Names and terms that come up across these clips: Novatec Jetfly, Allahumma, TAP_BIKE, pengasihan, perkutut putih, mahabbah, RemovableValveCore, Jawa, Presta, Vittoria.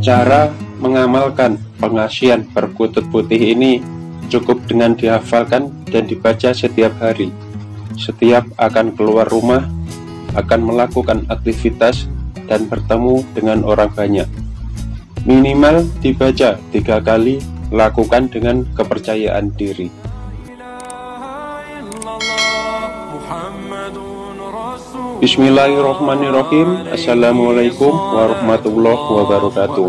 Cara mengamalkan pengasihan perkutut putih ini cukup dengan dihafalkan dan dibaca setiap hari. Setiap akan keluar rumah, akan melakukan aktivitas dan bertemu dengan orang banyak. Minimal dibaca 3 kali, lakukan dengan kepercayaan diri. Bismillahirrahmanirrahim. Assalamualaikum warahmatullahi wabarakatuh.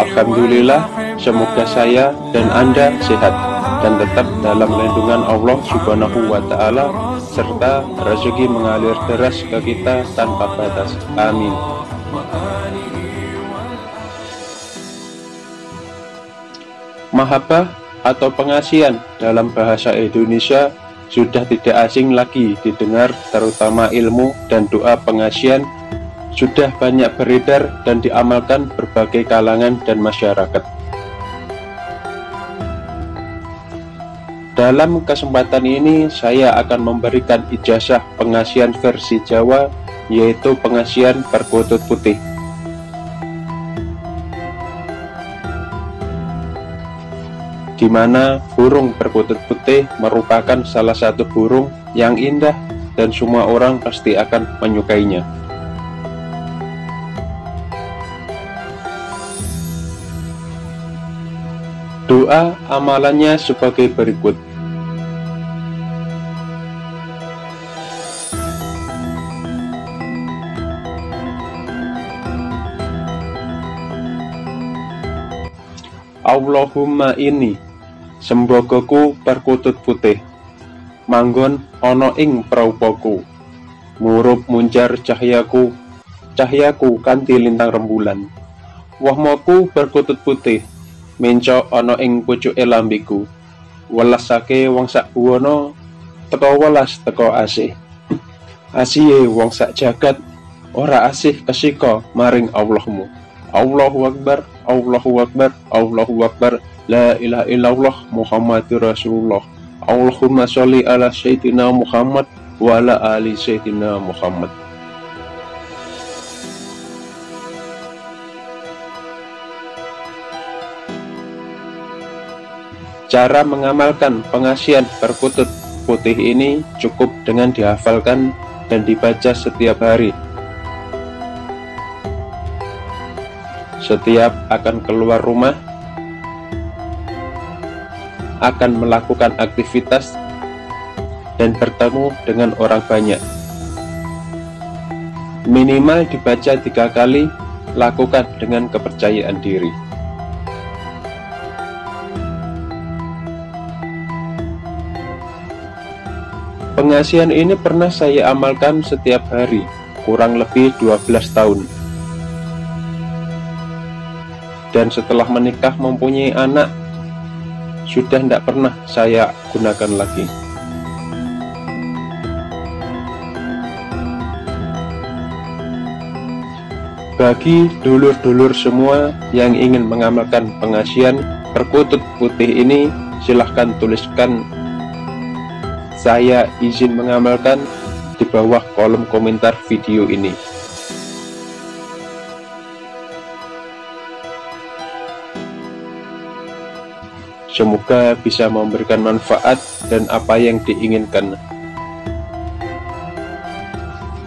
Alhamdulillah, semoga saya dan Anda sehat dan tetap dalam lindungan Allah Subhanahu wa ta'ala, serta rezeki mengalir deras ke kita tanpa batas. Amin. Mahabbah atau pengasihan dalam bahasa Indonesia sudah tidak asing lagi didengar, terutama ilmu dan doa pengasihan sudah banyak beredar dan diamalkan berbagai kalangan dan masyarakat. Dalam kesempatan ini saya akan memberikan ijazah pengasihan versi Jawa, yaitu pengasihan perkutut putih. Di mana burung perkutut putih merupakan salah satu burung yang indah dan semua orang pasti akan menyukainya. Doa amalannya sebagai berikut. Allahumma inni, sembogoku perkutut putih, manggon ono ing praupaku, murup muncar cahyaku, cahyaku kanthi lintang rembulan. Wahmaku perkutut putih, mencok ono ing pucuke lambiku, welasake wong sak buwana, teko welas teko asih. Asihe wong sak jagat, ora asih kesika maring Allahmu. Allahu Akbar, Allahu Akbar, Allahu Akbar. La ilaha illallah Muhammadur Rasulullah. Allahumma sholli ala Sayyidina Muhammad wa ala ali Sayyidina Muhammad. Cara mengamalkan pengasihan perkutut putih ini cukup dengan dihafalkan dan dibaca setiap hari. Setiap akan keluar rumah, akan melakukan aktivitas dan bertemu dengan orang banyak. Minimal dibaca 3 kali, lakukan dengan kepercayaan diri. Pengasihan ini pernah saya amalkan setiap hari, kurang lebih 12 tahun. Dan setelah menikah mempunyai anak, sudah tidak pernah saya gunakan lagi. Bagi dulur-dulur semua yang ingin mengamalkan pengasihan perkutut putih ini, silahkan tuliskan "saya izin mengamalkan" di bawah kolom komentar video ini. Semoga bisa memberikan manfaat dan apa yang diinginkan.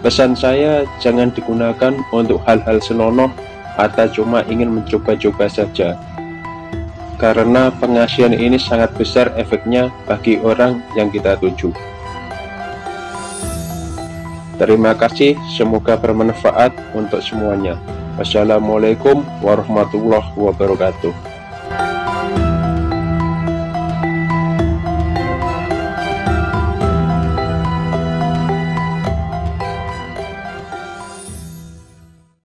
Pesan saya, jangan digunakan untuk hal-hal senonoh atau cuma ingin mencoba-coba saja. Karena pengasihan ini sangat besar efeknya bagi orang yang kita tuju. Terima kasih, semoga bermanfaat untuk semuanya. Wassalamualaikum warahmatullahi wabarakatuh.